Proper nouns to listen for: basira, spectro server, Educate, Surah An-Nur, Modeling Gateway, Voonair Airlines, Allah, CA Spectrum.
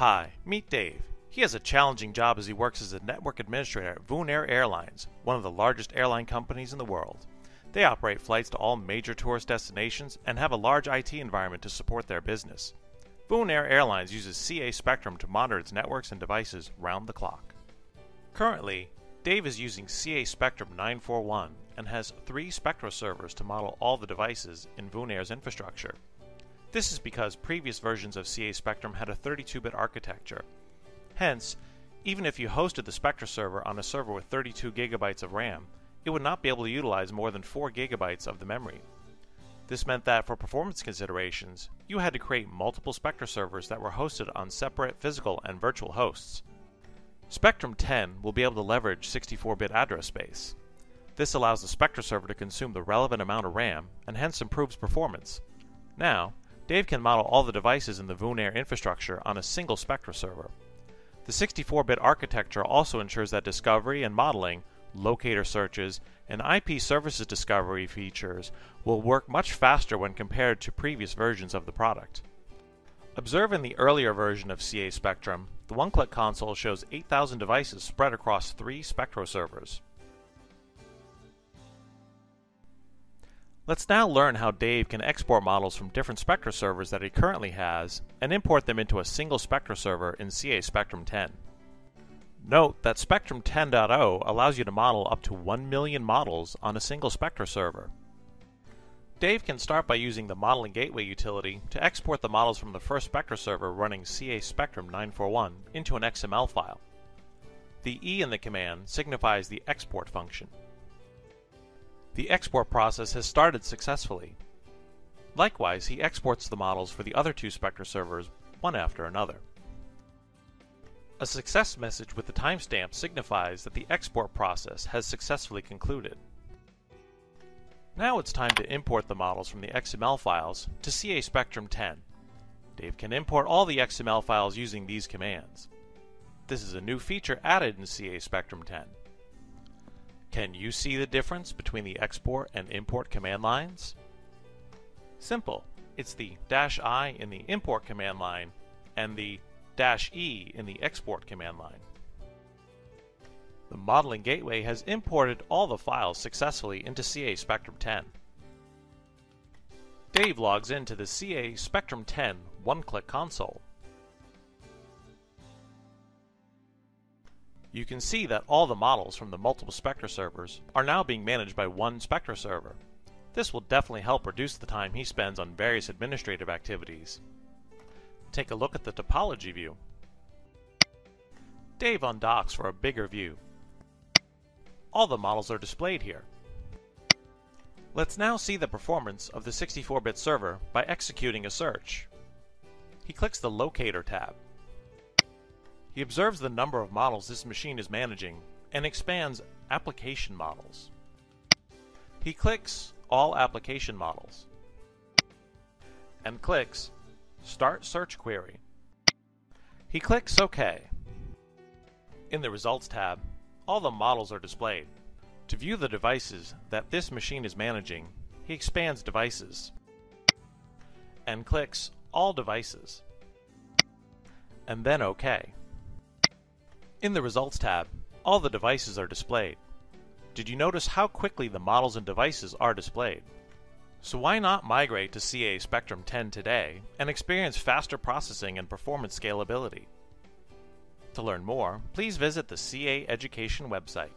Hi, meet Dave. He has a challenging job as he works as a network administrator at Voonair Airlines, one of the largest airline companies in the world. They operate flights to all major tourist destinations and have a large IT environment to support their business. Voonair Airlines uses CA Spectrum to monitor its networks and devices round the clock. Currently, Dave is using CA Spectrum 941 and has 3 Spectra servers to model all the devices in Voonair's infrastructure. This is because previous versions of CA Spectrum had a 32-bit architecture. Hence, even if you hosted the Spectra server on a server with 32 gigabytes of RAM, it would not be able to utilize more than 4 gigabytes of the memory. This meant that for performance considerations, you had to create multiple Spectra servers that were hosted on separate physical and virtual hosts. Spectrum 10 will be able to leverage 64-bit address space. This allows the Spectra server to consume the relevant amount of RAM and hence improves performance. Now, Dave can model all the devices in the Voonair infrastructure on a single Spectra server. The 64-bit architecture also ensures that discovery and modeling, locator searches, and IP services discovery features will work much faster when compared to previous versions of the product. Observe in the earlier version of CA Spectrum, the one-click console shows 8,000 devices spread across 3 Spectra servers. Let's now learn how Dave can export models from different Spectra servers that he currently has and import them into a single Spectra server in CA Spectrum 10. Note that Spectrum 10.0 allows you to model up to 1 million models on a single Spectra server. Dave can start by using the Modeling Gateway utility to export the models from the first Spectra server running CA Spectrum 941 into an XML file. The E in the command signifies the export function. The export process has started successfully. Likewise, he exports the models for the other 2 Spectra servers, one after another. A success message with the timestamp signifies that the export process has successfully concluded. Now it's time to import the models from the XML files to CA Spectrum 10. Dave can import all the XML files using these commands. This is a new feature added in CA Spectrum 10. Can you see the difference between the export and import command lines? Simple. It's the -i in the import command line and the -e in the export command line. The Modeling Gateway has imported all the files successfully into CA Spectrum 10. Dave logs into the CA Spectrum 10 one-click console. You can see that all the models from the multiple Spectra servers are now being managed by one Spectra server. This will definitely help reduce the time he spends on various administrative activities. Take a look at the topology view. Dave undocks for a bigger view. All the models are displayed here. Let's now see the performance of the 64-bit server by executing a search. He clicks the Locator tab. He observes the number of models this machine is managing and expands Application Models. He clicks All Application Models and clicks Start Search Query. He clicks OK. In the Results tab, all the models are displayed. To view the devices that this machine is managing, he expands Devices and clicks All Devices and then OK. In the Results tab, all the devices are displayed. Did you notice how quickly the models and devices are displayed? So why not migrate to CA Spectrum 10 today and experience faster processing and performance scalability? To learn more, please visit the CA Education website.